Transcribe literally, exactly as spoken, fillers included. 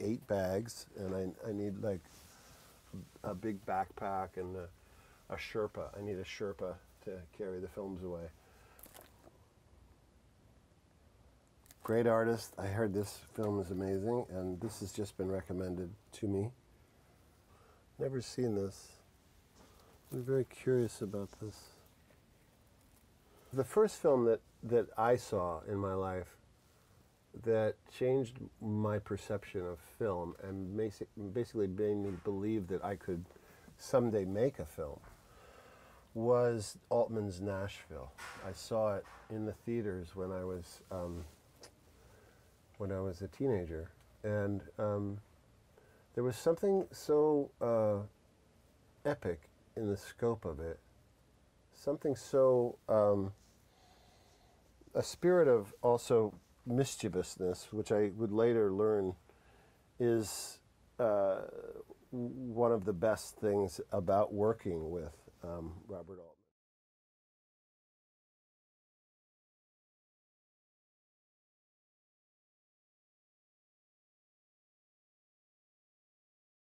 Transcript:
eight bags, and I, I need like a big backpack and a, a Sherpa. I need a Sherpa to carry the films away. Great artist. I heard this film is amazing, and this has just been recommended to me. Never seen this. I'm very curious about this. The first film that, that I saw in my life that changed my perception of film and basic, basically made me believe that I could someday make a film was Altman's Nashville. I saw it in the theaters when I was, um, when I was a teenager. And um, there was something so uh, epic in the scope of it, something so, um, a spirit of also mischievousness, which I would later learn is uh, one of the best things about working with um, Robert Altman.